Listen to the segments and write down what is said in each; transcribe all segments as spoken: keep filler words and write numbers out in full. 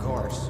course.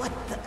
What the...